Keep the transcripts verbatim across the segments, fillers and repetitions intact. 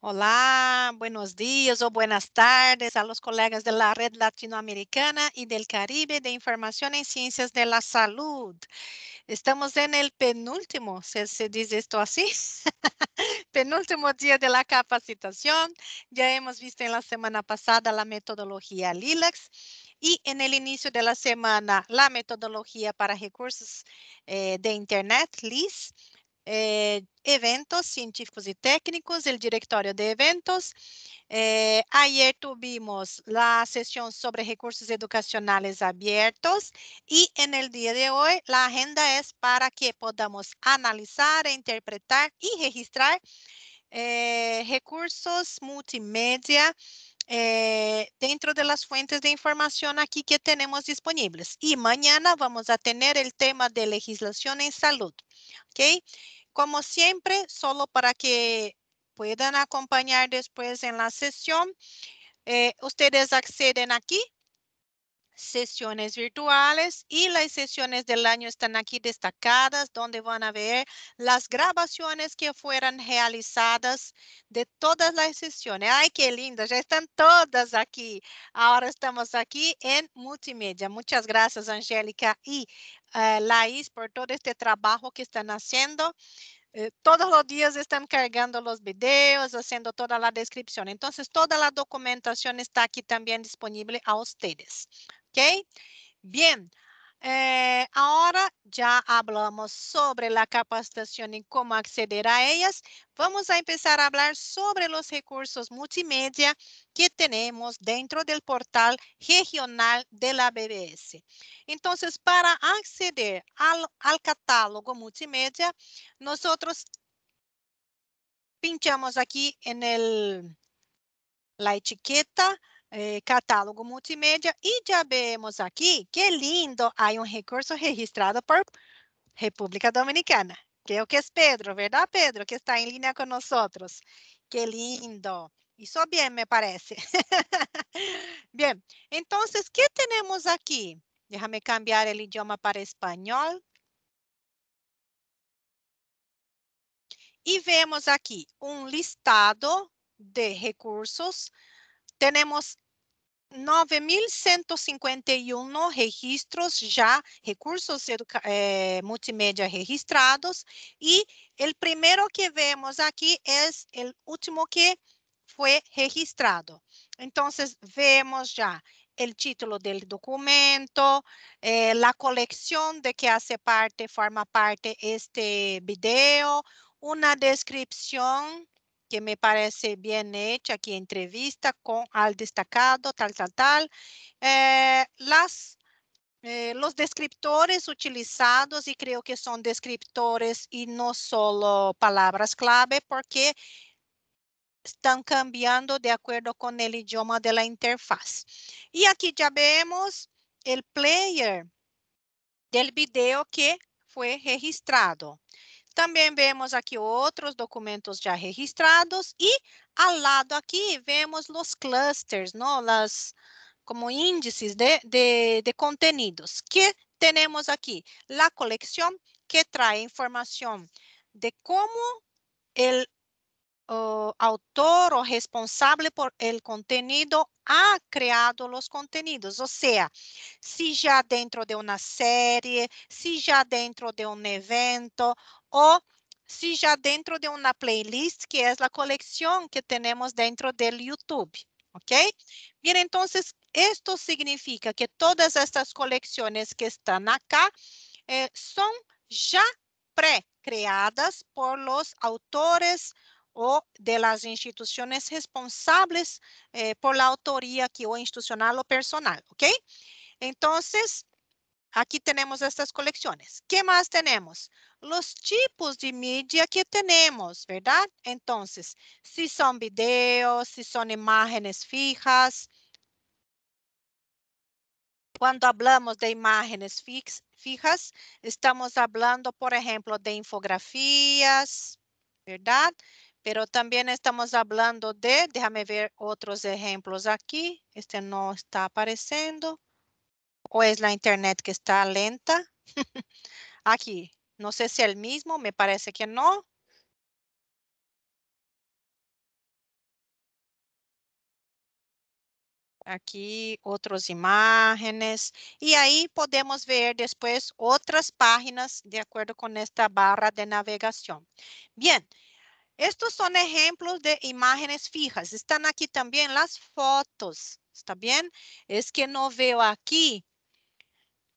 Hola, buenos días o buenas tardes a los colegas de la Red Latinoamericana y del Caribe de Información en Ciencias de la Salud. Estamos en el penúltimo, ¿se, se dice esto así? penúltimo día de la capacitación. Ya hemos visto en la semana pasada la metodología Lilacs y en el inicio de la semana la metodología para recursos eh, de Internet, L I S. Eh, eventos científicos y técnicos, el directorio de eventos. Eh, ayer tuvimos la sesión sobre recursos educacionales abiertos y en el día de hoy la agenda es para que podamos analizar, interpretar y registrar eh, recursos multimedia Eh, dentro de las fuentes de información aquí que tenemos disponibles. Y mañana vamos a tener el tema de legislación en salud. ¿Okay? Como siempre, solo para que puedan acompañar después en la sesión, eh, ustedes acceden aquí, sesiones virtuales, y las sesiones del año están aquí destacadas, donde van a ver las grabaciones que fueron realizadas de todas las sesiones. ¡Ay, qué linda! Ya están todas aquí. Ahora estamos aquí en multimedia. Muchas gracias, Angélica y uh, Laís, por todo este trabajo que están haciendo. Eh, todos los días están cargando los videos, haciendo toda la descripción. Entonces, toda la documentación está aquí también disponible a ustedes. ¿Ok? Bien, eh, ahora ya hablamos sobre la capacitación y cómo acceder a ellas. Vamos a empezar a hablar sobre los recursos multimedia que tenemos dentro del portal regional de la B V S. Entonces, para acceder al, al catálogo multimedia, nosotros pinchamos aquí en el, la etiqueta Eh, catálogo multimédia e já vemos aqui que lindo, há um recurso registrado por República Dominicana, que é o que é Pedro, verdade, Pedro, que está em linha conosco. Que lindo, isso bem, me parece. Bem, então, o que temos aqui? Déjame cambiar o idioma para espanhol. E vemos aqui um listado de recursos. Temos nove mil cento e cinquenta e um registros já, recursos eh, multimédia registrados. E o primeiro que vemos aqui é o último que foi registrado. Então, vemos já o título do documento, eh, a coleção de que hace parte, forma parte este vídeo, uma descrição que me parece bien hecha, aquí entrevista con al destacado, tal, tal, tal. Eh, las, eh, los descriptores utilizados, y creo que son descriptores y no solo palabras clave, porque están cambiando de acuerdo con el idioma de la interfaz. Y aquí ya vemos el player del video que fue registrado. Também vemos aqui outros documentos já registrados e ao lado aqui vemos os clusters, não? Las, como índices de, de, de contenidos que temos aqui. A coleção que traz informação de como el o autor o responsável por el contenido ha creado los contenidos, ou seja, se já dentro de uma série, se já dentro de um evento, ou se já dentro de uma playlist, que é a coleção que temos dentro do YouTube, ok? Bien, então, isto significa que todas estas coleções que estão acá eh, são já pré-creadas por los autores ou de las instituciones responsáveis eh, por la autoria aqui, ou institucional ou personal, ok? Então, aqui temos estas coleções. Que mais temos? Os tipos de mídia que temos, verdade? Então, se são vídeos, se são imagens fijas. Quando hablamos de imagens fijas, estamos hablando, por exemplo, de infografias, verdade? Pero también estamos hablando de, déjame ver otros ejemplos aquí. Este no está apareciendo. O es la internet que está lenta. Aquí, no sé si es el mismo, me parece que no. aqui outras imagens, e aí podemos ver depois outras páginas de acordo com esta barra de navegação. Bem, estes são exemplos de imagens fijas. Estão aqui também as fotos, está bem? É que não veio aqui.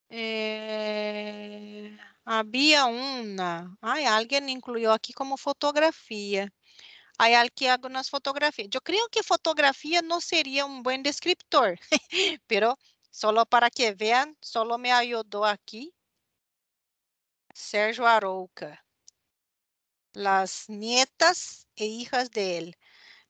Eh, havia uma. Ai, alguém incluiu aqui como fotografia. Aí aqui algumas fotografias. Eu creio que fotografia não seria um bom descriptor, pero só para que vejam, só me ajudou aqui. Sérgio Arouca. Las nietas e hijas de él.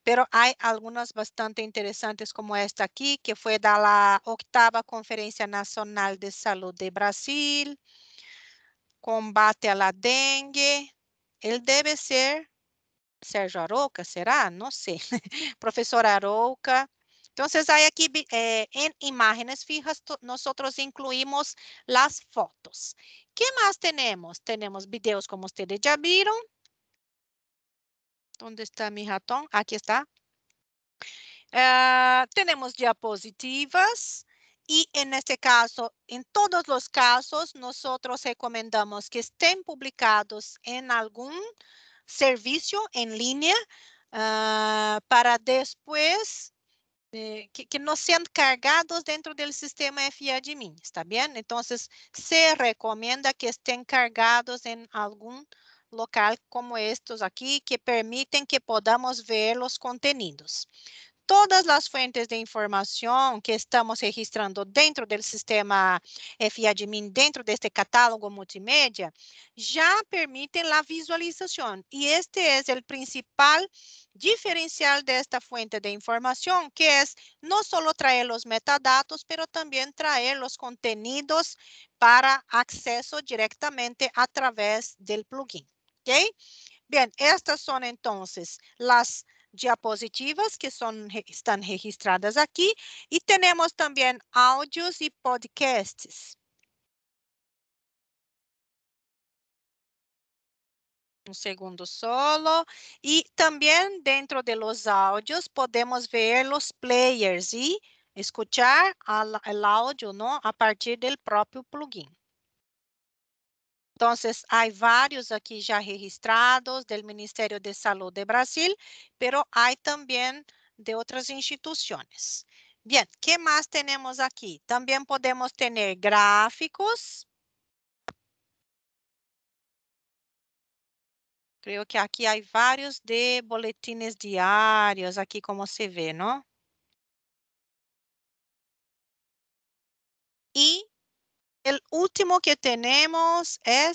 Pero hay algunas bastante interesantes como esta aquí, que fue da la octava Conferencia Nacional de Salud de Brasil. Combate a la dengue. Él debe ser Sérgio Arouca, será? Não sei. Professor Arouca. Então, aí aqui eh, em imagens fijas, nós incluímos as fotos. Que mais temos? Temos vídeos, como vocês já viram. Onde está meu ratão? Aqui está. Uh, temos diapositivas. E, neste caso, em todos os casos, nós recomendamos que estejam publicados em algum serviço em linha uh, para depois eh, que, que não sejam cargados dentro do sistema FIADMIN, está bem? Então, se recomenda que estejam cargados em algum local como estes aqui, que permitem que podamos ver os conteúdos. Todas as fontes de informação que estamos registrando dentro do sistema FIADMIN, dentro deste catálogo multimédia, já permitem a visualização. E este é o principal diferencial desta fonte de informação, que é não só trazer os metadados, mas também trazer os conteúdos para acesso diretamente através do plugin. Ok? Bem, estas são, então, as diapositivas que são, estão registradas aqui, e temos também áudios e podcasts. Um segundo solo, e também dentro de los áudios podemos ver os players e escutar o áudio, não, a partir do próprio plugin. Então, há vários aqui já registrados do Ministério de Saúde de Brasil, mas há também de outras instituições. Bem, o que mais temos aqui? Também podemos ter gráficos. Creio que aqui há vários de boletins diários, aqui como se vê, não? E o último que temos é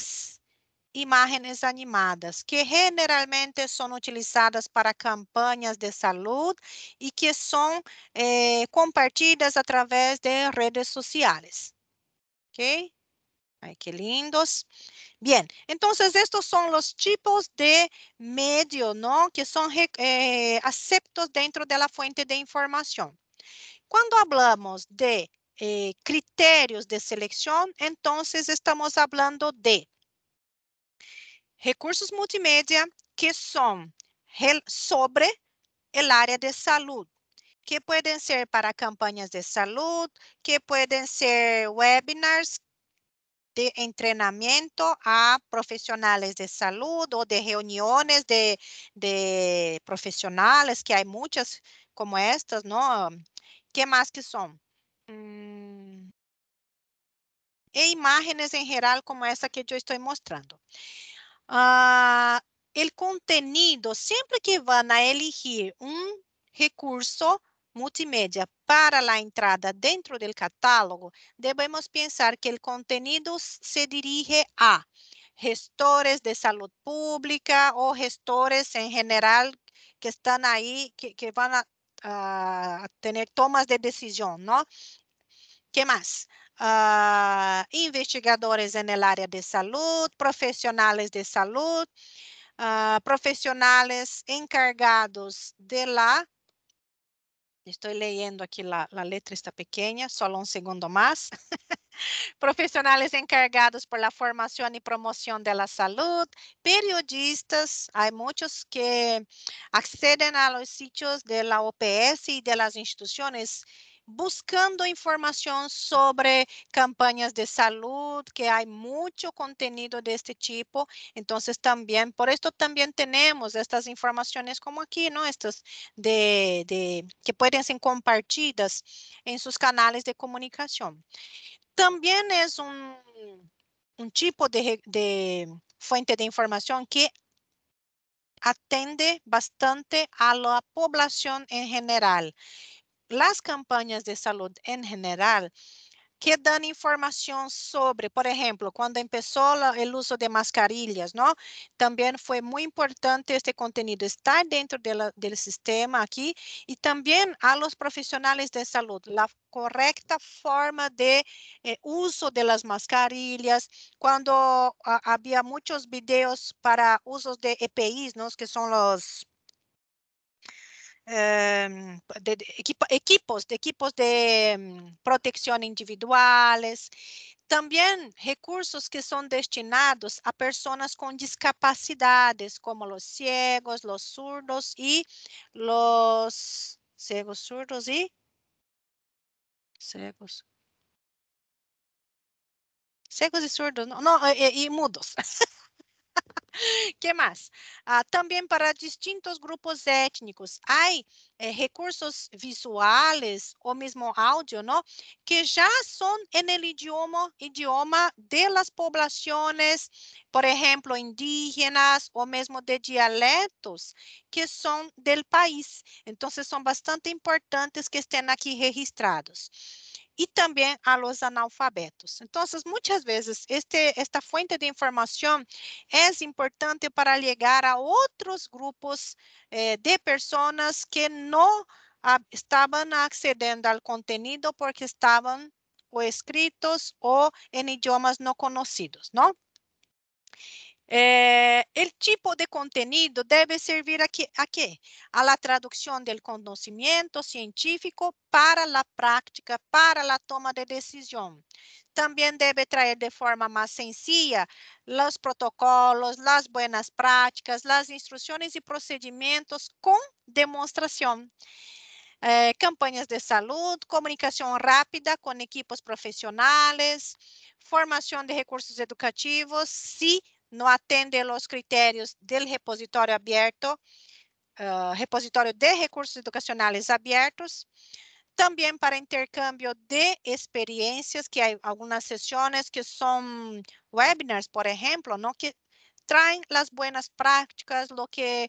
imagens animadas, que generalmente são utilizadas para campanhas de saúde e que são eh, compartilhadas através de redes sociais. Ok? Ai, que lindos. Bem, então, estes são os tipos de meio, não, que são eh, aceptos dentro da fonte de informação. Quando falamos de Eh, critérios de seleção, então estamos falando de recursos multimédia que são sobre a área de saúde, que podem ser para campanhas de saúde, que podem ser webinars de treinamento a profissionais de saúde ou de reuniões de, de profissionais, que há muitas como estas, não? Que mais que são? Hum. E imagens em geral como essa que eu estou mostrando. Ah, o conteúdo, sempre que vão elegir um recurso multimédia para a entrada dentro do catálogo, devemos pensar que o conteúdo se dirige a gestores de saúde pública ou gestores em geral que estão aí, que, que vão a Uh, ter tomas de decisão, não? Que mais? Uh, investigadores na área de saúde, profissionais de saúde, uh, profissionais encargados de lá. Estou leyendo aqui, a letra está pequena, só um segundo mais. Profissionais encargados por la formação e promoção da saúde, periodistas, há muitos que accedem a los sitios de la O P S e de las instituições buscando informações sobre campanhas de saúde, que há muito conteúdo deste tipo. Então, também, por isso também temos estas informações como aqui, não? Estas de, de, que podem ser compartidas em seus canais de comunicação. Também é um, um tipo de, de fonte de informação que atende bastante a la población en general. Las campañas de salud en general que dan información sobre, por ejemplo, cuando empezó el uso de mascarillas, ¿no? También fue muy importante este contenido estar dentro de la, del sistema aquí y también a los profesionales de salud, la correcta forma de eh, uso de las mascarillas, cuando a, había muchos videos para usos de E P Is, ¿no? Que son los... Um, de, de, equipo, equipos, de equipos de um, protección individuales, también recursos que son destinados a personas con discapacidades como los ciegos, los surdos y los ciegos, surdos y ciegos. Ciegos y surdos, no, no y, y mudos. Que mais? Ah, também para distintos grupos étnicos. Há eh, recursos visuais ou mesmo áudio, não? Que já são no idioma, idioma das populações, por exemplo, indígenas ou mesmo de dialetos que são do país. Então, são bastante importantes que estejam aqui registrados. E também a los analfabetos. Então, muitas vezes, este, esta fonte de informação é importante para chegar a outros grupos eh, de pessoas que não ah, estavam accedendo ao conteúdo porque estavam ou escritos ou em idiomas não conhecidos, não? Eh, el tipo de contenido debe servir a, que, a qué? A la traducción del conocimiento científico para la práctica, para la toma de decisión. También debe traer de forma más sencilla los protocolos, las buenas prácticas, las instrucciones y procedimientos con demostración. Eh, campanhas de saúde, comunicação rápida com equipos profissionais, formação de recursos educativos, se não atende aos critérios do repositório aberto, uh, repositório de recursos educacionais abertos, também para intercâmbio de experiências, que há algumas sessões que são webinars, por exemplo, não que traem as boas práticas, o que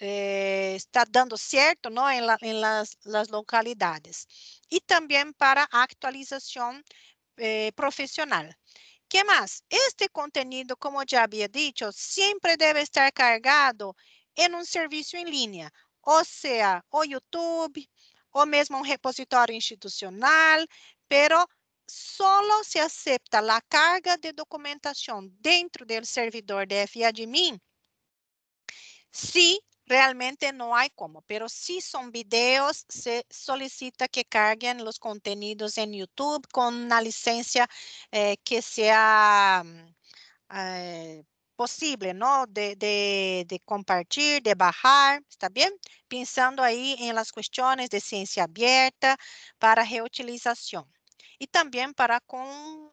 eh, está dando certo, não, em, la, em las, las localidades. E também para a atualização eh, profissional. Que mais? Este conteúdo, como já havia dito, sempre deve estar carregado em um serviço em linha, ou seja, o YouTube, ou mesmo um repositório institucional, pero solo se acepta a carga de documentação dentro do servidor de FIADMIN se realmente não há como, mas se são vídeos, se solicita que carguem os conteúdos em YouTube com uma licença eh, que seja eh, possível, não? De, de, de compartilhar, de baixar, está bem? Pensando aí em las questões de ciência aberta para reutilização. E também para com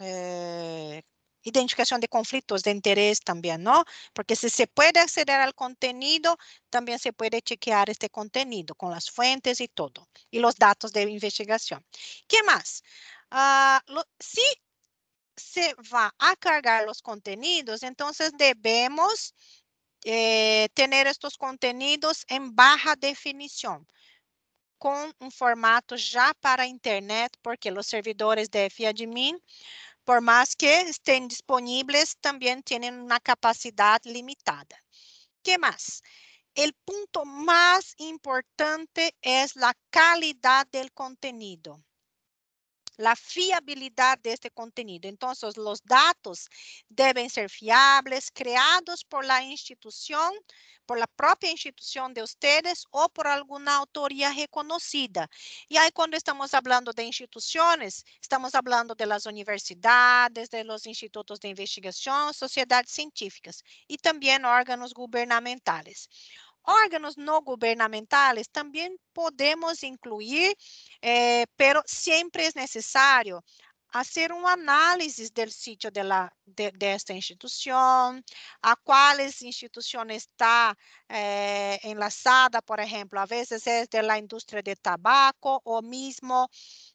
eh, identificação de conflitos de interesse também, não? Porque se se pode acceder ao conteúdo, também se pode chequear este conteúdo com as fontes e tudo, e os dados de investigação. Que mais? Uh, se se vai a cargar os conteúdos, então devemos eh, ter estes conteúdos em baixa definição, com um formato já para a internet, porque os servidores de FIADMIN, por mais que estejam disponíveis, também têm uma capacidade limitada. Que mais? O ponto mais importante é a qualidade do conteúdo, a fiabilidade deste conteúdo. Então, os dados devem ser fiáveis, criados por la instituição, por la própria instituição de vocês ou por alguma autoria reconhecida. E aí, quando estamos falando de instituições, estamos falando das universidades, dos institutos de investigação, sociedades científicas e também órgãos governamentais. órganos não governamentais também podemos incluir, eh, pero sempre é necessário fazer uma análise do sítio de la, de, desta instituição, a quais instituição está eh, enlazada, por exemplo, às vezes é de la indústria de tabaco ou mesmo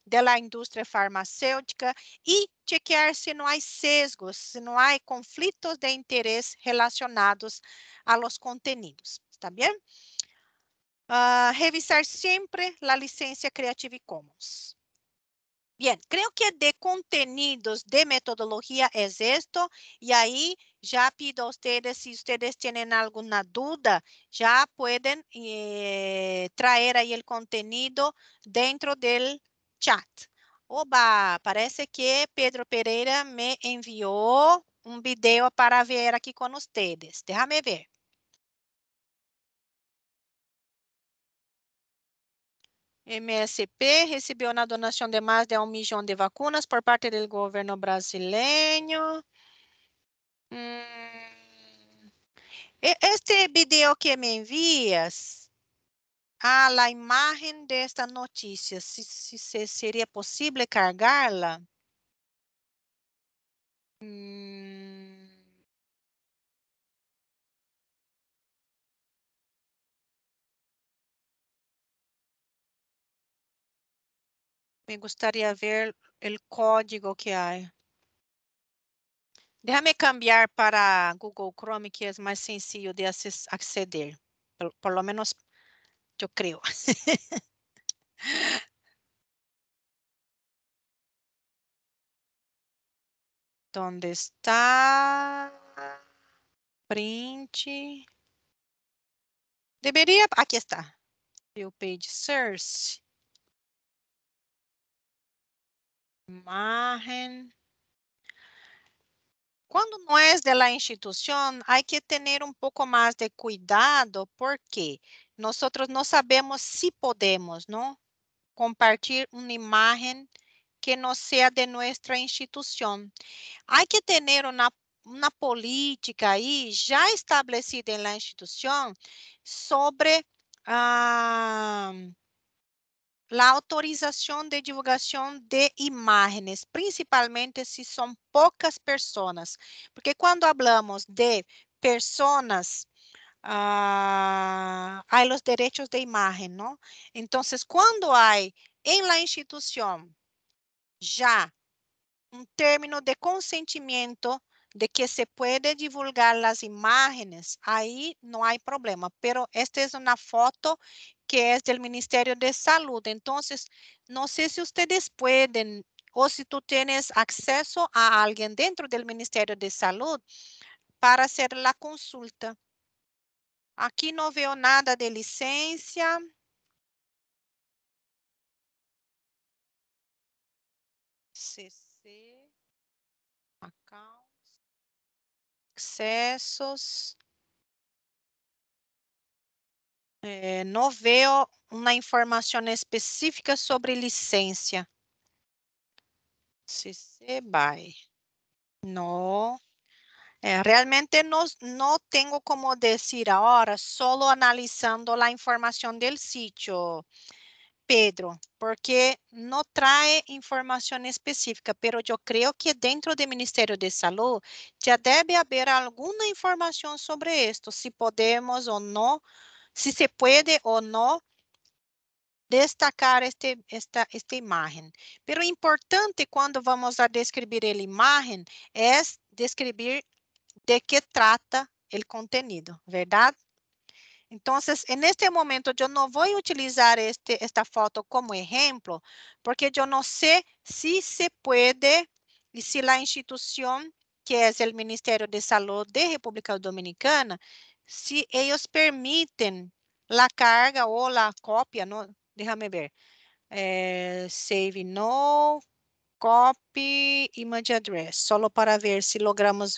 de la indústria farmacêutica, e chequear se não há sesgos, se não há conflitos de interesse relacionados a los contenidos, está bem? Uh, revisar sempre a licença Creative Commons. Bien, creo que de contenidos, de metodología es esto, y ahí ya pido a ustedes, si ustedes tienen alguna duda, ya pueden eh, traer ahí el contenido dentro del chat. Oba, parece que Pedro Pereira me envió un video para ver aquí con ustedes. Déjame ver. M S P recebeu na donação de mais de um milhão de vacinas por parte do governo brasileiro. Hum. Este vídeo que me envias, ah, a imagem desta notícia, se, se, se seria possível carregá-la? Hum. Me gustaría ver el código que hay. Déjame cambiar para Google Chrome, que es más sencillo de acceder. Por, por lo menos yo creo. ¿Dónde está? Print. Debería, aquí está. View page search. Imagen. Quando não é da instituição, há que ter um pouco mais de cuidado, porque nós não sabemos se si podemos, não? Compartilhar uma imagem que não seja de nossa instituição. Há que ter uma, uma política aí já estabelecida na instituição sobre a. Uh, La autorização de divulgação de imagens, principalmente se são poucas pessoas, porque quando falamos de pessoas, ah, há os direitos de imagem, não? Então, quando há em la instituição já um término de consentimento de que se pode divulgar as imagens, aí não há problema. Pero esta é uma foto que é do Ministério de Saúde. Então, não sei se vocês podem, ou se tu tens acesso a alguém dentro do Ministério de Saúde para fazer a consulta. Aqui não vejo nada de licença. C C, accounts, acessos. Eh, não vejo uma informação específica sobre licença. C C B Y. Não. Eh, realmente não, não tenho como dizer agora, só analisando a informação do sítio, Pedro, porque não traz informação específica, mas eu creio que dentro do Ministério de Saúde já deve haver alguma informação sobre isto, se podemos ou não. Se se pode ou não destacar este, esta, esta imagem. Mas o importante quando vamos a descrever a imagem é descrever de que trata o conteúdo, verdade? Então, em este momento, eu não vou utilizar este, esta foto como exemplo, porque eu não sei se se pode e se a instituição, que é o Ministério de Saúde da República Dominicana, se eles permitem a carga ou a cópia, não, deixa-me ver, eh, save no, copy image address, só para ver se logramos,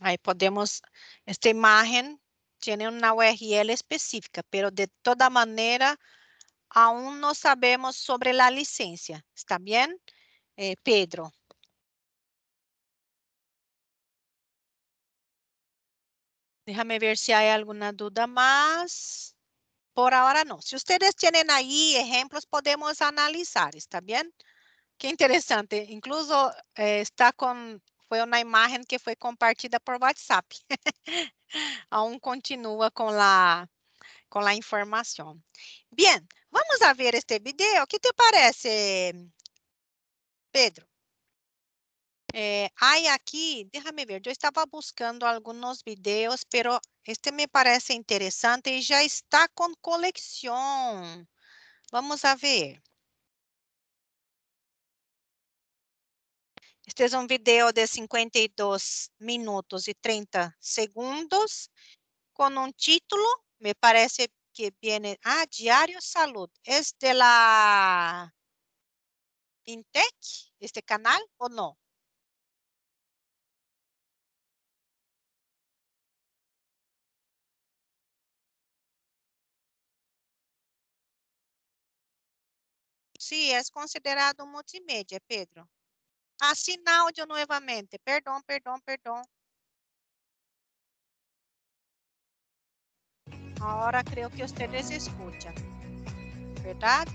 aí podemos, esta imagem tem uma U R L específica, mas de toda maneira, aún não sabemos sobre a licença, está bem, eh, Pedro? Déjame ver si hay alguna duda más. Por ahora no. Si ustedes tienen ahí ejemplos, podemos analizar, ¿está bien? Qué interesante. Incluso eh, está con, foi uma imagem que foi compartilhada por WhatsApp. Aún continua com a com a informação. Bem, vamos a ver este vídeo. O que te parece, Pedro? Eh, hay aqui, déjame ver. Eu estava buscando alguns vídeos, pero este me parece interessante e já está com coleção. Vamos a ver. Este é um vídeo de cincuenta y dos minutos y treinta segundos com um título, me parece que vem, ah, Diario Salud. É de la Fintech, este canal, ou não? Sim, sí, é considerado multimídia, Pedro. Ah, sin audio nuevamente. Perdón, perdón, perdón. Ahora creo que ustedes escuchan, ¿verdad?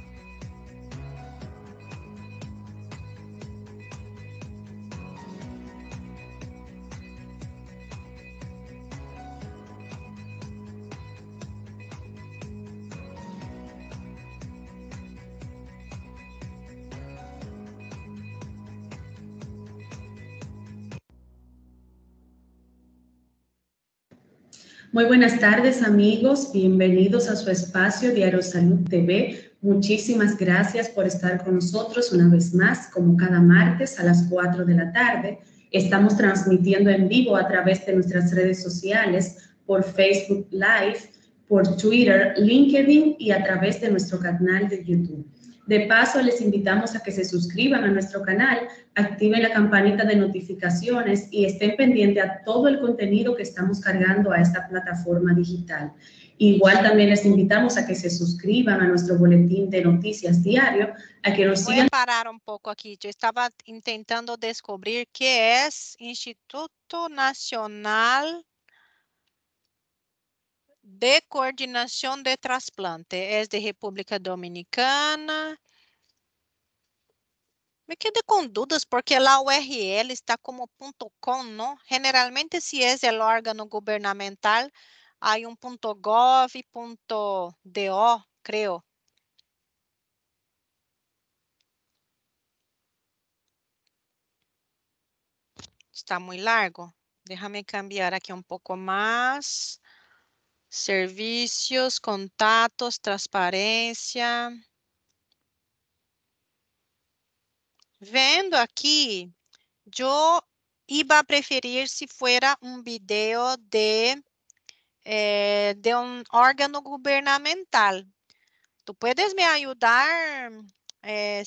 Muy buenas tardes, amigos. Bienvenidos a su espacio Diario Salud T V. Muchísimas gracias por estar con nosotros una vez más, como cada martes a las cuatro de la tarde. Estamos transmitiendo en vivo a través de nuestras redes sociales, por Facebook Live, por Twitter, LinkedIn y a través de nuestro canal de YouTube. De paso, les invitamos a que se suscriban a nuestro canal, activen la campanita de notificaciones y estén pendientes a todo el contenido que estamos cargando a esta plataforma digital. Igual también les invitamos a que se suscriban a nuestro boletín de noticias diario, a que nos sigan. Voy a parar un poco aquí. Yo estaba intentando descubrir qué es Instituto Nacional de Coordinación de Trasplante, es de República Dominicana. Me quedé con dudas porque la U R L está como .com, ¿no? Generalmente si es el órgano gubernamental hay un .gov, .do, creo. Está muy largo. Déjame cambiar aquí un poco más. Servicios, contatos, transparência. Vendo aqui, eu iba a preferir se fuera um vídeo de eh, de um órgão governamental. Tu puedes me ajudar, eh,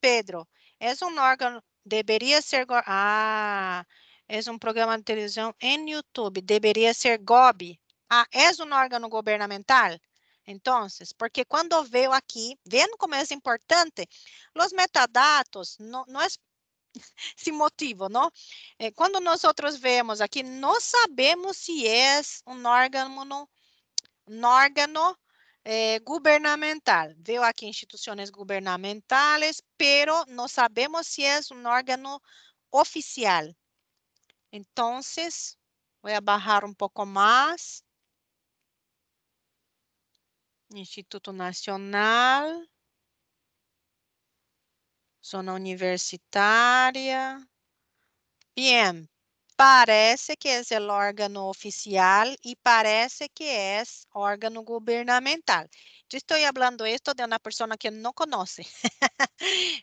Pedro? É um órgão, deveria ser, ah, é um programa de televisão em YouTube, deveria ser G O B. Ah, é um órgão governamental? Então, porque quando veio aqui, vendo como é importante, os metadados não, não é esse motivo, não? Eh, quando nós vemos aqui, não sabemos se é um órgão, um órgão eh, governamental. Veio aqui instituições governamentais, pero não sabemos se é um órgão oficial. Então, vou abarrar um pouco mais. Instituto Nacional, zona universitária. Bem, parece que é o órgão oficial e parece que é órgão governamental. Eu estou falando isso de uma pessoa que não conhece.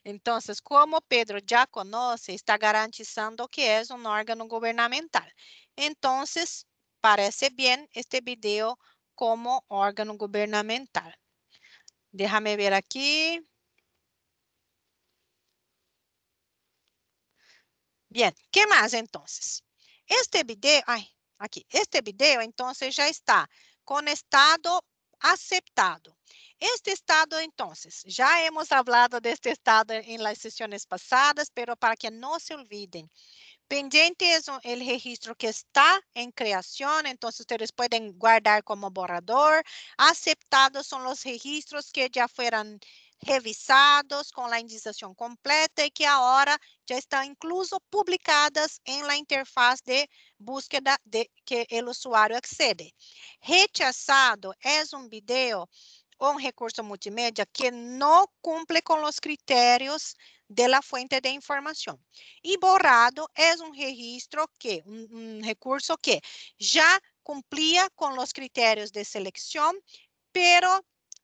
Então, como Pedro já conhece, está garantizando que é um órgão governamental. Então, parece bem este vídeo como órgão governamental. Déjame ver aqui. Bem, que mais então? Este vídeo, ai, aqui, este vídeo então já está com estado aceptado. Este estado então, já hemos hablado deste estado em las sesiones passadas, pero para que não se olvidem. Pendiente es el registro que está en creación, entonces ustedes pueden guardar como borrador. Aceptados son los registros que ya fueron revisados com a indização completa e que agora já estão incluso publicadas em la interfaz de búsqueda de que o usuário accede. Rechazado é um vídeo ou um recurso multimédia que não cumpre com os critérios de la fuente de informação. E borrado é um registro que, um, um recurso que já cumpria com os critérios de seleção, pero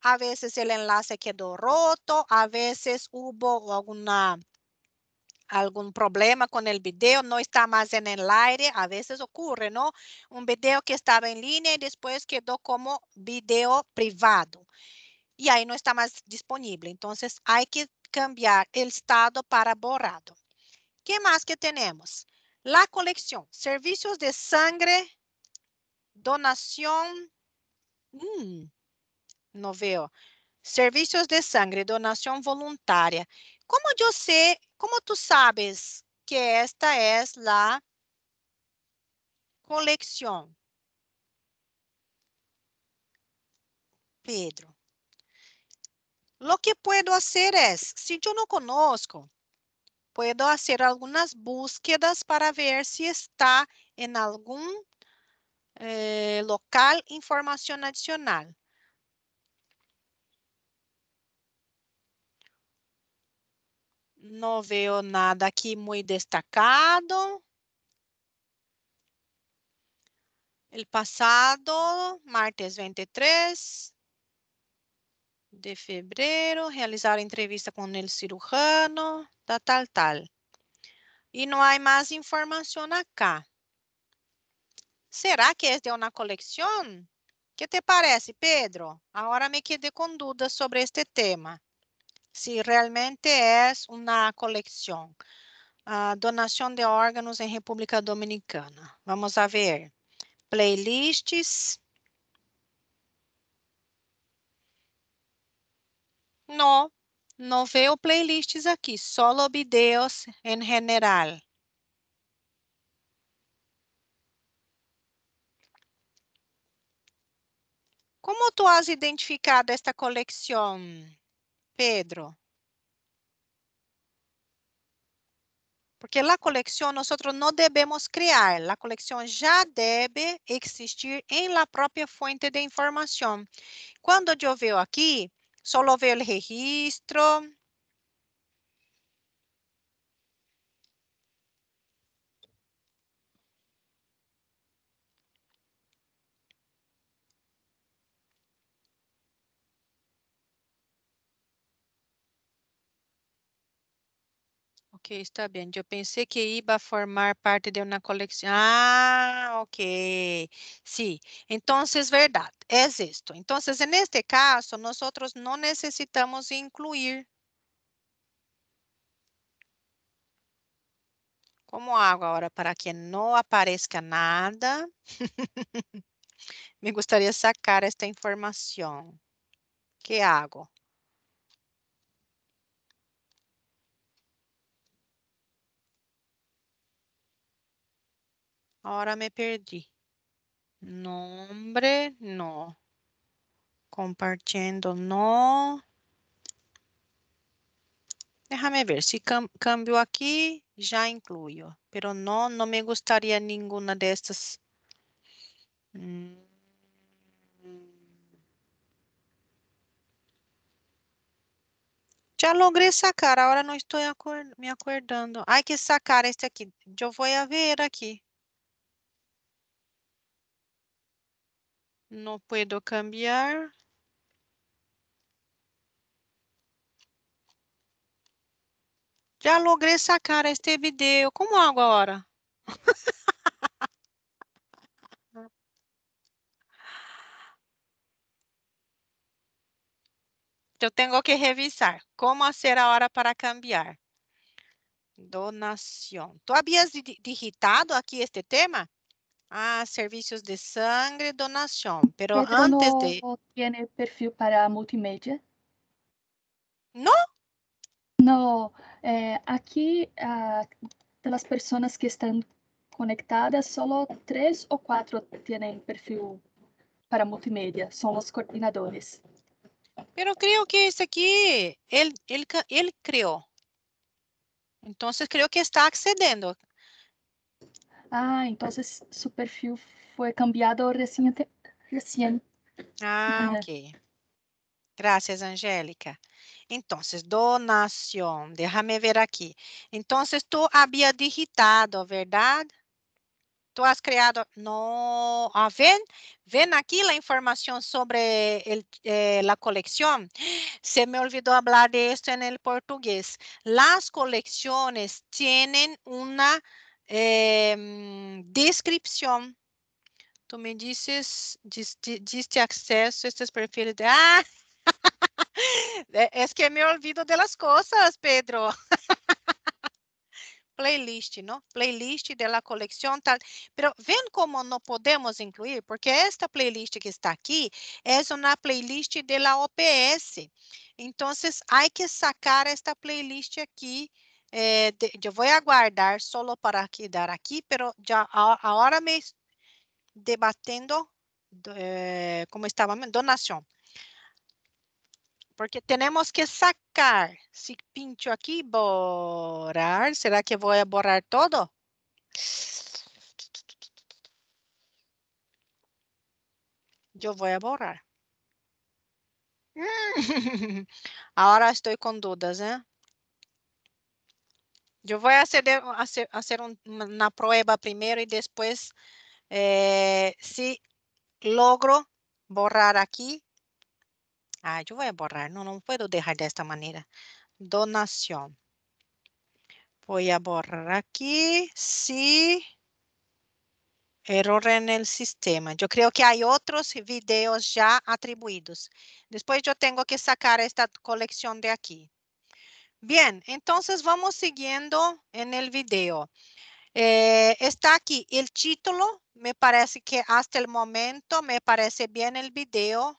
a veces el enlace quedó roto, a veces hubo alguna, algún problema con el video, no está más en el aire, a veces ocurre, ¿no? Un video que estaba en línea y después quedó como video privado y ahí no está más disponible. Entonces hay que cambiar el estado para borrado. ¿Qué más que tenemos? La colección, servicios de sangre, donación. Mmm. Não veo. Serviços de sangue, donação voluntária. Como eu sei, como tu sabes que esta é a coleção? Pedro. Lo que puedo hacer é, se eu não conozco, puedo hacer algumas búsquedas para ver se está em algum eh, local informação adicional. Não vejo nada aqui muito destacado. El passado, martes veintitrés de febrero, realizar entrevista com o cirujano, tal, tal, tal. E não há mais informação acá. Será que é de uma coleção? Que te parece, Pedro? Agora me quedei com dúvidas sobre este tema. Se realmente é uma coleção. Uh, donação de órgãos em República Dominicana. Vamos a ver. Playlists. Não, não vejo playlists aqui. Só vídeos em geral. Como tu has identificado esta coleção? Pedro, porque a coleção nós não devemos criar, a coleção já deve existir em la própria fonte de informação. Quando eu vejo aqui, só vejo o registro, ok, está bem. Eu pensei que iba a formar parte de uma coleção. Ah, ok. Sim, sí. Então, é verdade. É isto. Então, em este caso, nós não necessitamos incluir. Como hago agora para que não apareça nada? Me gostaria de sacar esta informação. Que hago? Agora me perdi. Nombre, não. Compartilhando, não. Deixa-me ver. Se cam cambio aqui, já incluo. Pero não, não me gostaria nenhuma destas. Hum. Já logrei sacar. Agora não estou acord me acordando. Ai, que sacar este aqui. Eu vou ver aqui. Não posso cambiar. Já logrei sacar este vídeo. Como hago agora? Eu tenho que revisar. Como fazer a hora para cambiar? Donação. Tu havias digitado aqui este tema? Ah, serviços de sangue, donação. Pero Pedro, antes no de. ¿Tiene perfil para multimedia? No. No. Eh, aqui, ah, pelas pessoas que estão conectadas, só três ou quatro têm perfil para multimídia, são os coordenadores. Pero creo que esse aqui, ele, ele, ele criou. Então, creio que está accedendo. Ah, então seu perfil foi cambiado recente. recente. Ah, ok. Gracias, Angélica. Então, donação. Déjame ver aqui. Então, tu havia digitado, verdade? Tu has criado. Não. Ah, ven, ven aqui a informação sobre el, eh, a coleção. Se me olvidou falar de esto em português. As coleções têm uma eh, descrição. Tu me dizes, diste acesso a estes perfis de. Ah! É es que me olvido de las coisas, Pedro. Playlist, não? Playlist de la coleção tal. Pero ven como não podemos incluir, porque esta playlist que está aqui é es uma playlist de la O P S. Então, há que sacar esta playlist aqui. Eh, de, eu vou aguardar solo para quedar aqui, pero já agora me debatendo eh, como estava donação. Porque temos que sacar. Se pincho aqui, borrar. Será que vou borrar todo? Eu vou borrar. Hum. Agora estou com dúvidas, né? Eu vou fazer, fazer, fazer um, uma prova primeiro e depois, eh, se logro borrar aqui. Ah, eu vou borrar. Não, não posso deixar desta maneira. Donação. Vou borrar aqui. Se error no sistema. Eu creio que há outros vídeos já atribuídos. Depois eu tenho que sacar esta coleção de aqui. Bem, então vamos seguindo no vídeo. Eh, está aqui o título. Me parece que até o momento me parece bem o vídeo.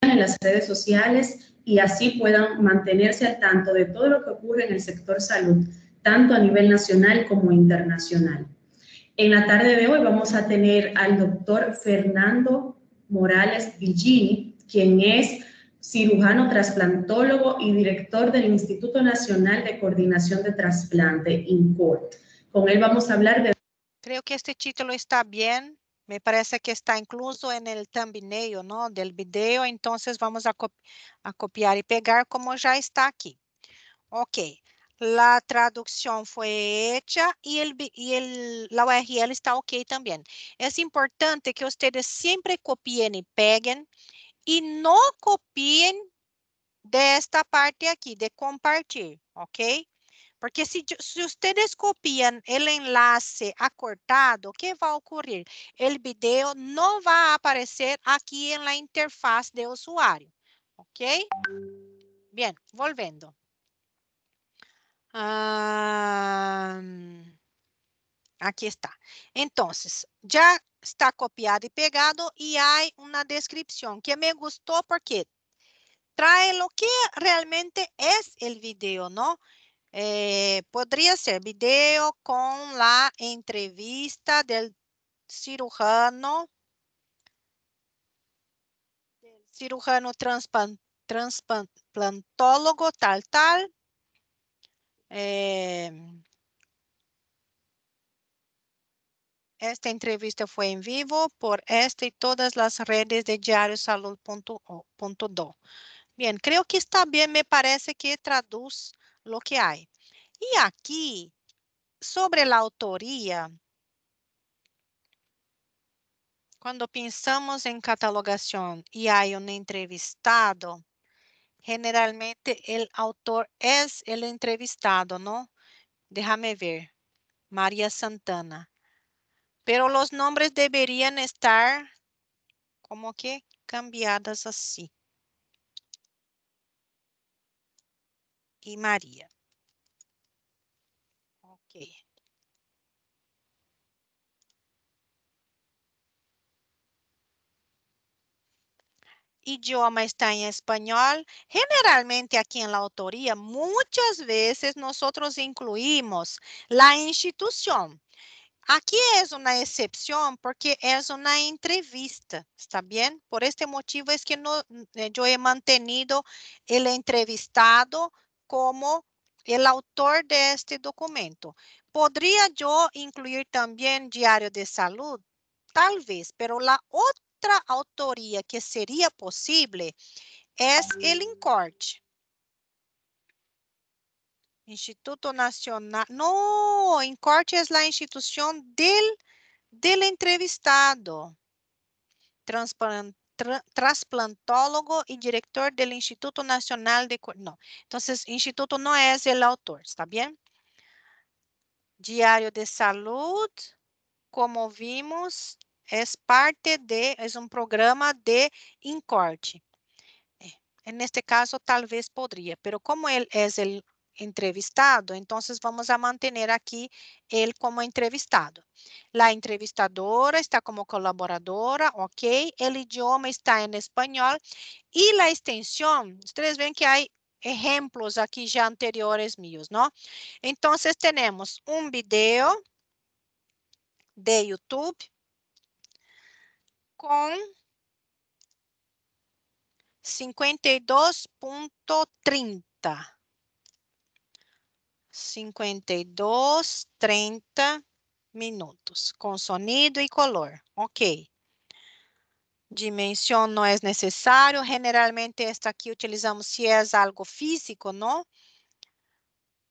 En las redes sociales y así puedan mantenerse al tanto de todo lo que ocurre en el sector salud, tanto a nivel nacional como internacional. En la tarde de hoy vamos a tener al doctor Fernando Morales Villini, quien es cirujano transplantólogo y director del Instituto Nacional de Coordinación de Trasplante, INCORT. Con él vamos a hablar de... Creo que este título está bien. Me parece que está incluso en el thumbnail, ¿no? Del video, entonces vamos a, cop a copiar y pegar como ya está aquí. Ok, la traducción fue hecha y, el, y el, la U R L está ok también. Es importante que ustedes siempre copien y peguen y no copien de esta parte aquí, de compartir, ¿ok? Porque se, se vocês copiam o enlace acortado, o que vai ocorrer? O vídeo não vai aparecer aqui na interface de usuário, ok? Bem, voltando. Ah, aqui está. Então, já está copiado e pegado e há uma descrição que me gostou porque traz o que realmente é o vídeo, não? Eh, podría ser video con la entrevista del cirujano, del cirujano transplantólogo, tal, tal. Eh, esta entrevista fue en vivo por esta y todas las redes de diario salud punto do. Bien, creo que está bien, me parece que traduz lo que há. E aqui, sobre a autoria, quando pensamos em catalogação e há um entrevistado, generalmente o autor é o entrevistado, não? Déjame ver. Maria Santana. Pero os nomes deveriam estar como que cambiadas assim. E Maria. Ok. idioma está em espanhol, generalmente aqui en la autoría, muchas veces nosotros incluimos la institución. Aquí es una excepción porque es una entrevista, ¿está bien? Por este motivo es que no, yo he mantenido el entrevistado como el autor de este documento. ¿Podría yo incluir también Diario de Salud? Tal vez, pero la otra autoría que sería posible es el INCORT. Instituto Nacional. No, INCORT es la institución del, del entrevistado. Transparente. Transplantólogo e diretor do Instituto Nacional de... Não, então, o Instituto não é o autor, está bem? Diário de Saúde, como vimos, é parte de... É um programa de INCORT. Neste caso, talvez poderia, mas como ele é o entrevistado, então, vamos a manter aqui ele como entrevistado. La entrevistadora está como colaboradora, ok? El idioma está en español. Y la extensión, ustedes ven que hay ejemplos aquí ya anteriores míos, ¿no? Entonces, tenemos un video de YouTube con cincuenta y dos punto treinta. cincuenta y dos, treinta minutos, com sonido e color. Ok. Dimensão não é necessário. Generalmente, esta aqui utilizamos se é algo físico, não?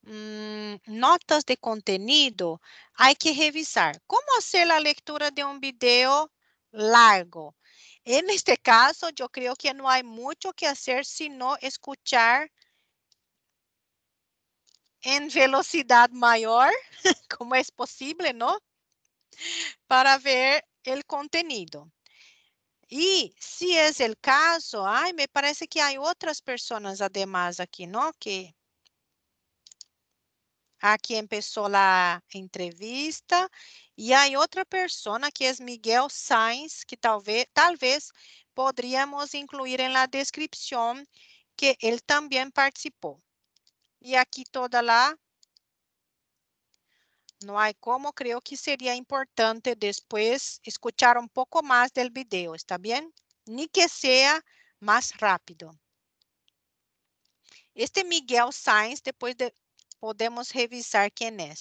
Hum, notas de conteúdo, há que revisar. Como fazer a leitura de um vídeo largo? En este caso, eu creio que não há muito que fazer senão escutar em velocidade maior, como é possível, não? Para ver o conteúdo. E se é o caso, ai, me parece que há outras pessoas además aqui, não? Que aqui começou a entrevista e há outra pessoa que é Miguel Sainz, que talvez, talvez poderíamos incluir em la descrição que ele também participou. E aqui toda lá, não há como, creio que seria importante depois escuchar um pouco mais do vídeo, está bem? Ni que seja mais rápido. Este Miguel Sainz, depois de, podemos revisar quem é.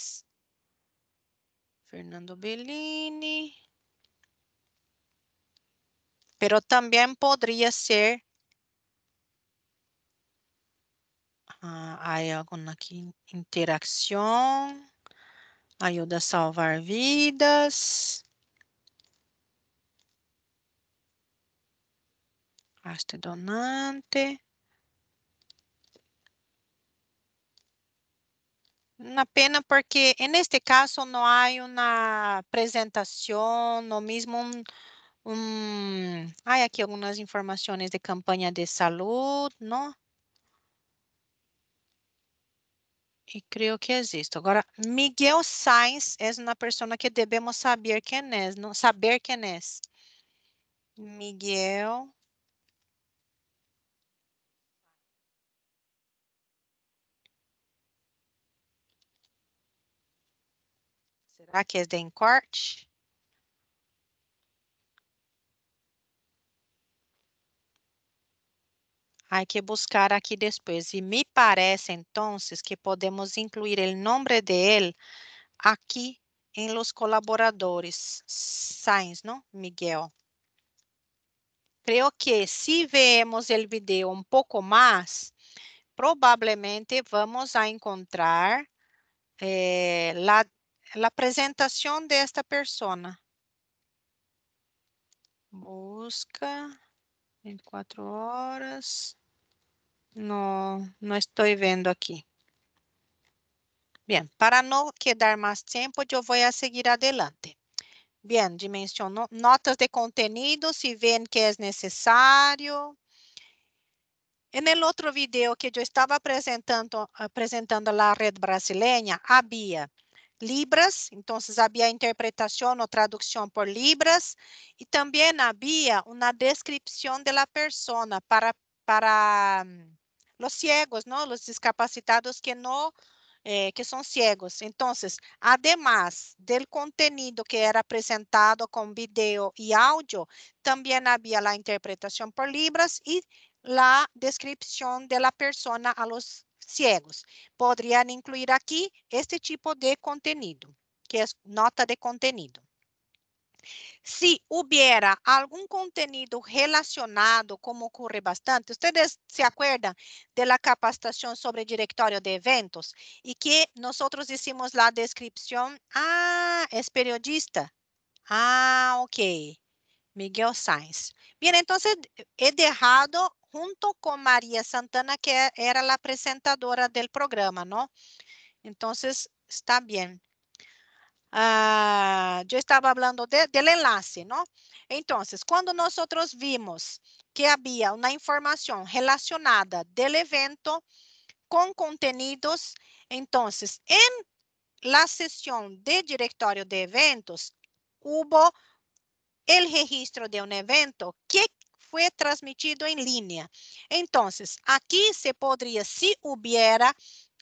Fernando Bellini. Pero também poderia ser... Ah, há alguma aqui, interação, ajuda a salvar vidas. Haste donante. Uma pena porque, neste caso, não há uma apresentação, no mesmo um... um... Há aqui algumas informações de campanha de saúde, não? E creio que existe. Agora, Miguel Sainz é uma pessoa que devemos saber quem é, não saber quem é. Miguel será que é de INCORT? Há que buscar aqui depois. E me parece, então, que podemos incluir o nome dele aqui em los colaboradores. Sainz, não? Miguel. Creio que se vemos o vídeo um pouco mais, provavelmente vamos a encontrar eh, a apresentação desta pessoa. Busca... veinticuatro horas. No, no estoy viendo aquí. Bien, para no quedar más tiempo, yo voy a seguir adelante. Bien, dimensiono notas de contenido, si ven que es necesario. En el otro video que yo estaba presentando, presentando la red brasileña, había Libras, entonces había interpretación o traducción por Libras y también había una descripción de la persona para, para los ciegos, ¿no? Los discapacitados que no, eh, que son ciegos. Entonces, además del contenido que era presentado con video y audio, también había la interpretación por Libras y la descripción de la persona a los ciegos. Podrían incluir aqui este tipo de conteúdo, que é nota de conteúdo. Se houvera algum conteúdo relacionado, como ocorre bastante, vocês se acordam da capacitação sobre diretório de eventos e que nós hicimos lá a descrição. Ah, é periodista? Ah, ok. Miguel Sainz. Bem, então, é errado. Junto com Maria Santana, que era a apresentadora do programa, não? Então, está bem. Uh, eu estava falando de, do enlace, não? Então, quando nós vimos que havia uma informação relacionada do evento com conteúdos, então, em la sessão de diretório de eventos, houve o registro de um evento que foi transmitido em linha. Então, aqui se poderia, se houvera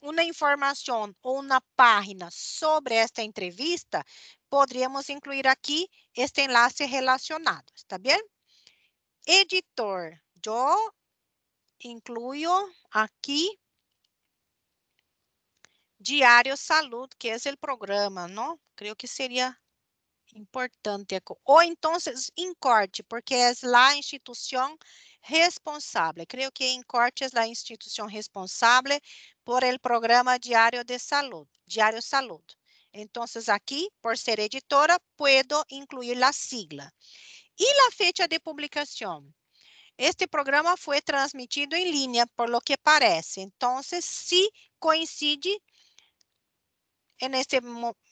uma informação ou uma página sobre esta entrevista, poderíamos incluir aqui este enlace relacionado, está bem? Editor, eu incluo aqui Diário Salud, que é o programa, não? Creio que seria importante, ou então INCORT, porque é a instituição responsável. Creio que INCORT é a instituição responsável por el programa Diário de Salud, Diário Salud. Então, aqui, por ser editora, puedo incluir a sigla. E a fecha de publicação. Este programa foi transmitido em linha, por lo que parece. Então, se coincide, en este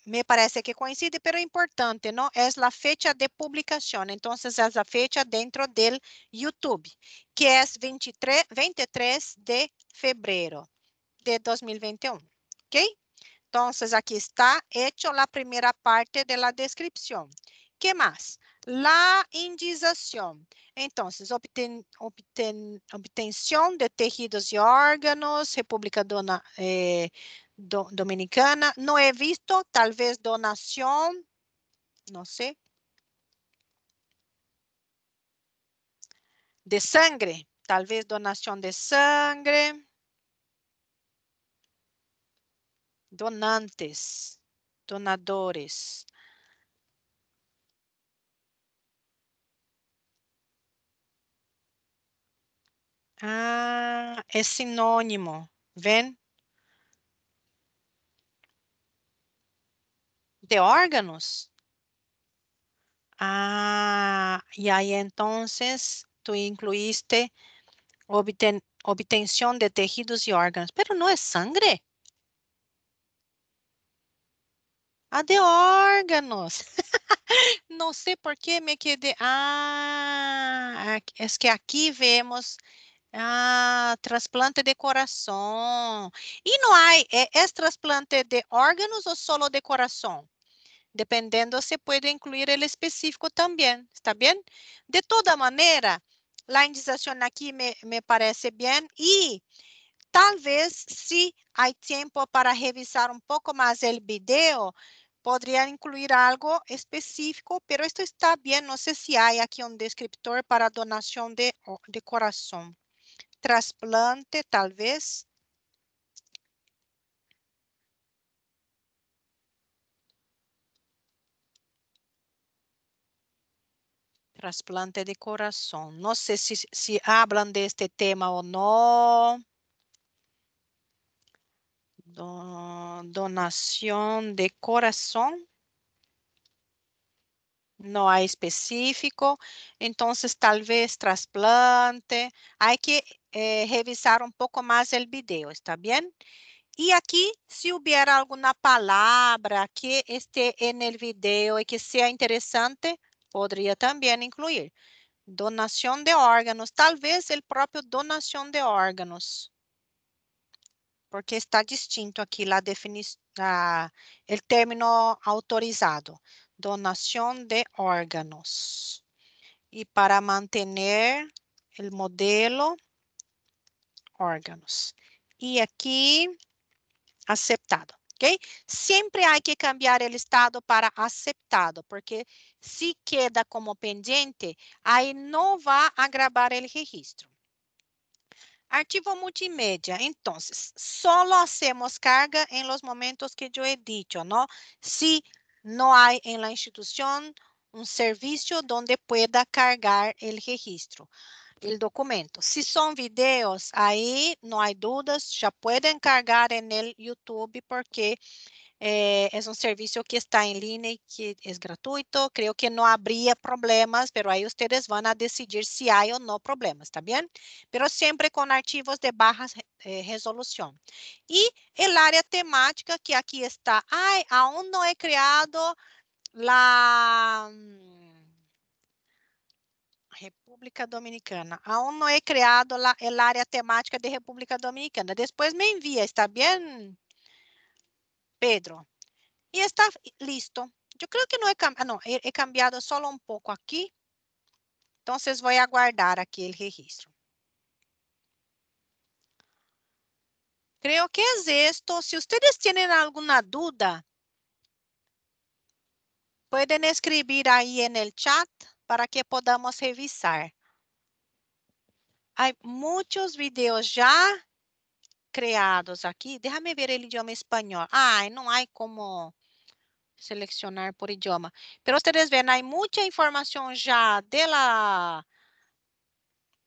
me parece que coincide, pero importante, ¿no? Es la fecha de publicación, entonces es la fecha dentro del YouTube, que es veintitrés de febrero de dos mil veintiuno, ¿ok? Entonces aquí está hecho la primera parte de la descripción. ¿Qué más? La indización. Entonces, obten, obten, obtención de tejidos y órganos, República Dona, eh, do, Dominicana. No he visto, tal vez donación, no sé. De sangre, tal vez donación de sangre. Donantes, donadores. Ah, é sinônimo, vem? De órganos? Ah, e aí então, tu incluíste obten obtenção de tecidos e órganos, mas não é sangue? Ah, de órganos. Não sei por que me quedei. Ah, é que aqui vemos. Ah, trasplante de coração. E não há, é, é trasplante de órganos ou solo de coração? Dependendo, se pode incluir ele específico também, está bem? De toda maneira, a indicação aqui me, me parece bem e talvez, se há tempo para revisar um pouco mais o vídeo, podría incluir algo específico, pero esto está bien. No sé si hay aquí un descriptor para donación de, de corazón. Trasplante, tal vez. Trasplante de corazón. No sé si, si hablan de este tema o no. Donación de corazón. No hay específico. Entonces, tal vez trasplante. Hay que eh, revisar un poco más el video, ¿está bien? Y aquí, si hubiera alguna palabra que esté en el video y que sea interesante, podría también incluir. Donación de órganos. Tal vez el propio donación de órganos. Porque está distinto aqui a definição, ah, el término autorizado, donación de órganos. Y para mantener el modelo, órganos. Y aquí, aceptado, ok? Siempre hay que cambiar el estado para aceptado, porque si queda como pendiente, ahí no va a grabar el registro. Archivo multimedia, entonces, solo hacemos carga en los momentos que yo he dicho, ¿no? Si no hay en la institución un servicio donde pueda cargar el registro, el documento. Si son videos, ahí no hay dudas, ya pueden cargar en el YouTube porque eh, es un servicio que está en línea y que es gratuito. Creo que no habría problemas, pero ahí ustedes van a decidir si hay o no problemas, ¿está bien? Pero siempre con archivos de baja eh, resolución. Y el área temática que aquí está. Ay, aún no he creado la República Dominicana. Aún no he creado la, el área temática de República Dominicana. Después me envía, ¿está bien, Pedro? Y está listo. Yo creo que no he cambiado, no, he, he cambiado solo un poco aquí. Entonces voy a guardar aquí el registro. Creo que es esto. Si ustedes tienen alguna duda, pueden escribir ahí en el chat para que podamos revisar. Hay muchos vídeos já criados aqui. Déjame ver o idioma espanhol. Ah, não há como selecionar por idioma. Pero vocês veem, há muita informação já de la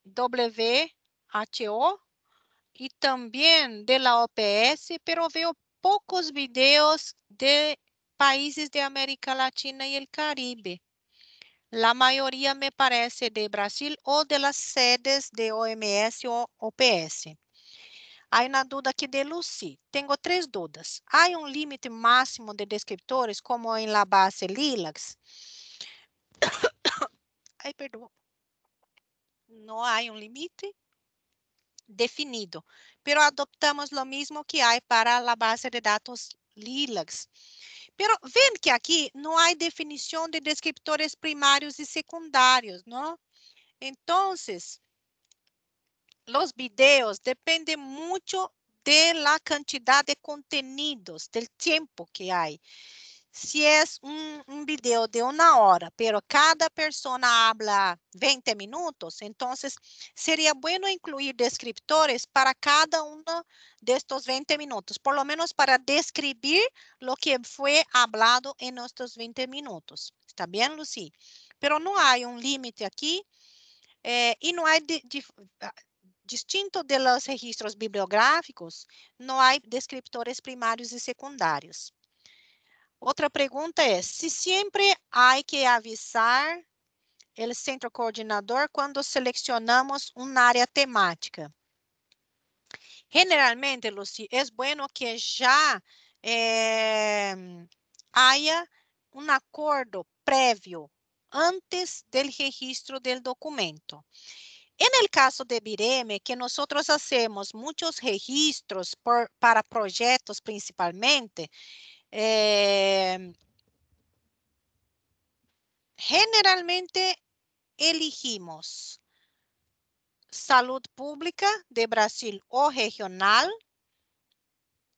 W H O e também de la O P S, pero veo poucos vídeos de países de América Latina e el Caribe. La mayoría me parece de Brasil o de las sedes de O M S o O P S. Hay una duda aquí de Lucy. Tengo tres dudas. ¿Hay un límite máximo de descriptores como en la base Lilacs? Ay, perdón. No hay un límite definido, pero adoptamos lo mismo que hay para la base de datos Lilacs. Pero ven que aqui não há definição de descriptores primários e secundários, não? Então, os vídeos dependem muito da quantidade de conteúdos, do tempo que há. Se é um vídeo de uma hora, pero cada pessoa habla veinte minutos, então seria bom incluir descriptores para cada um destes veinte minutos, por lo menos para describir o que foi hablado em nossos veinte minutos. Está bem, Lucy? Pero não há um limite aqui eh, e não há de, de, distinto de los registros bibliográficos, não há descriptores primários e secundários. Outra pergunta é, se sempre há que avisar o centro coordenador quando selecionamos uma área temática? Generalmente, Lucy, é bom que já eh, haja um acordo prévio antes do registro do documento. En el caso de Bireme, que nosotros hacemos muitos registros por, para projetos principalmente, Eh, generalmente elegimos salud pública de Brasil o regional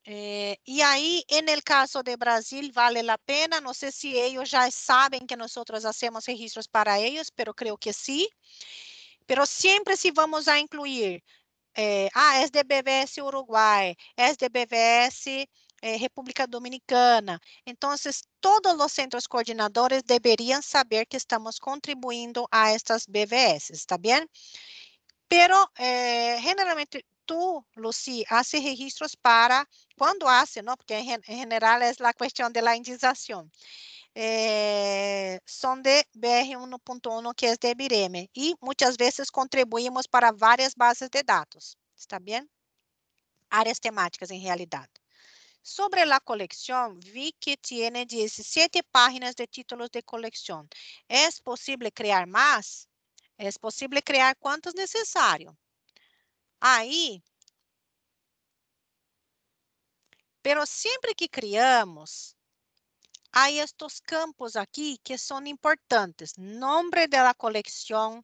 eh, y ahí en el caso de Brasil vale la pena, no sé si ellos ya saben que nosotros hacemos registros para ellos, pero creo que sí, pero siempre si vamos a incluir eh, ah, S D B V S Uruguay, S D B V S Eh, República Dominicana. Então, todos os centros coordenadores deveriam saber que estamos contribuindo a estas B V S, está bem? Pero, eh, generalmente, tu, Lucy, haces registros para, quando haces, ¿no? Porque en, en general é a questão de la indização. Eh, são de B R um ponto um, que é de Bireme, e muitas vezes contribuímos para várias bases de dados, está bem? Áreas temáticas, em realidade. Sobre la colección, vi que tiene diecisiete páginas de títulos de colección. ¿Es posible crear más? Es posible crear cuantos necesario. Ahí, Pero sempre que criamos, há estes campos aqui que são importantes. Nome da coleção.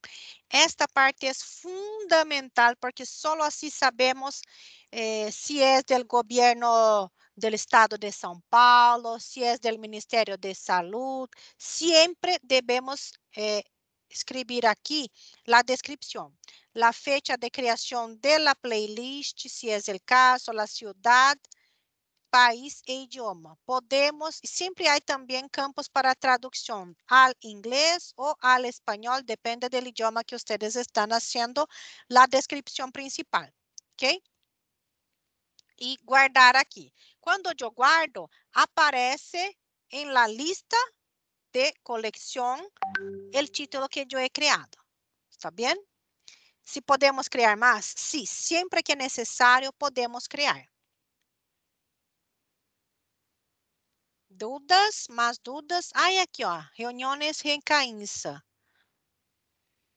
Esta parte é fundamental porque só assim sabemos eh, se é do governo do estado de São Paulo, se é do Ministério de Saúde. Sempre devemos eh, escrever aqui a descrição, a fecha de criação da playlist, se é o caso, a cidade, país e idioma. Podemos, sempre há também campos para tradução ao inglês ou ao espanhol, depende do idioma que vocês estão fazendo, a descrição principal, ok? E guardar aqui. Quando eu guardo, aparece em la lista de coleção o título que eu he criado, está bem? Se podemos criar mais? Sim, sempre que é necessário, podemos criar. Dúvidas, mais dúvidas. Aí aqui, ó, reuniões recaínça.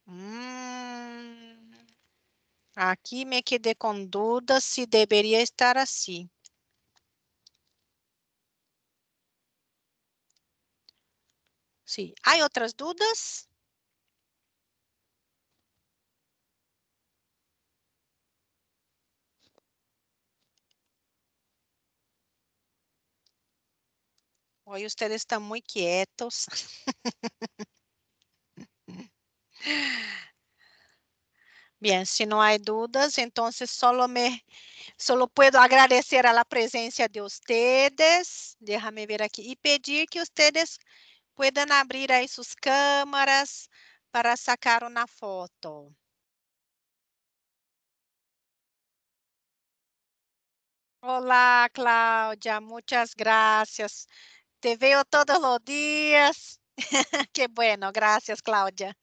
Hum, aqui me quedei com dúvidas se deveria estar assim. Sim, há outras dúvidas? Hoje vocês estão muito quietos. Bem, se não há dúvidas, então só me, só posso agradecer a presença de vocês. Deixa-me ver aqui. E pedir que vocês possam abrir aí suas câmeras para sacar uma foto. Olá, Cláudia. Muitas graças. Te veo todos los días. Que bueno, gracias, Claudia.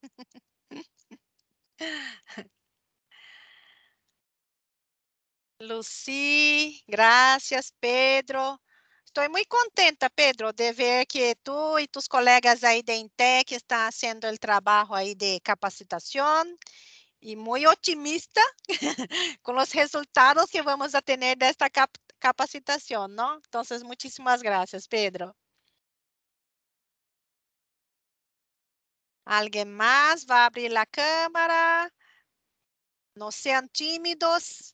Lucy, gracias, Pedro. Estou muito contenta, Pedro, de ver que tu e tus colegas aí de Intec estão fazendo o trabalho aí de capacitação e muito otimista com os resultados que vamos a ter desta cap capacitação, não? Então, muitíssimas gracias, Pedro. Alguém mais vai abrir a câmera? Não sejam tímidos.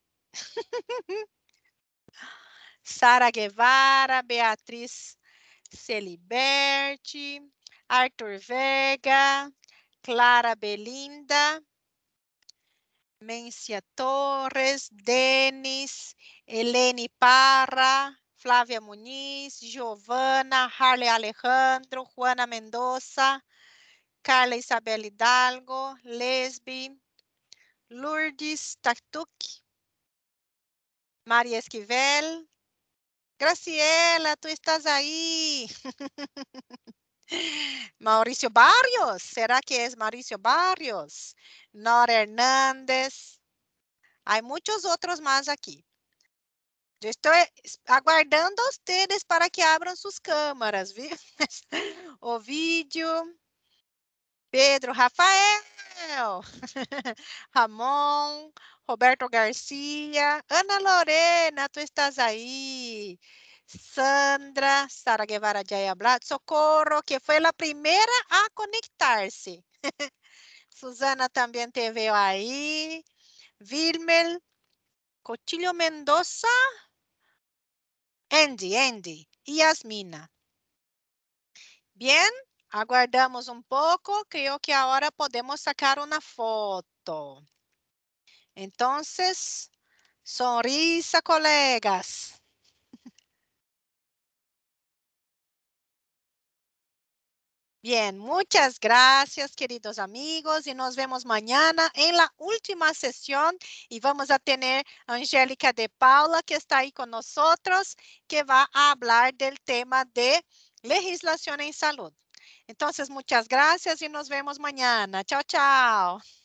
Sara Guevara, Beatriz Celiberti, Arthur Vega, Clara Belinda, Mencia Torres, Denis, Helene Parra, Flávia Muniz, Giovana, Harley Alejandro, Juana Mendoza, Carla Isabel Hidalgo, Lesbi, Lourdes Taktuk, Maria Esquivel, Graciela, tu estás aí. Maurício Barrios, será que é Maurício Barrios? Nora Hernández, há muitos outros mais aqui. Eu estou aguardando vocês para que abram suas câmeras, viu? O vídeo... Pedro, Rafael, Ramon, Roberto Garcia, Ana Lorena, tu estás aí. Sandra, Sara Guevara já ia falar. Socorro, que foi a primeira a conectar-se. Susana também te veio aí. Vilmel, Cotilho Mendoza, Andy, Andy e Yasmina. Bem? Aguardamos um pouco, creio que agora podemos sacar uma foto. Então, sonrisa, colegas. Bem, muitas graças, queridos amigos, e nos vemos amanhã em la última sessão e vamos a ter Angélica de Paula, que está aí conosco, que vai falar do tema de legislação em saúde. Entonces, muchas gracias y nos vemos mañana. Chao, chao.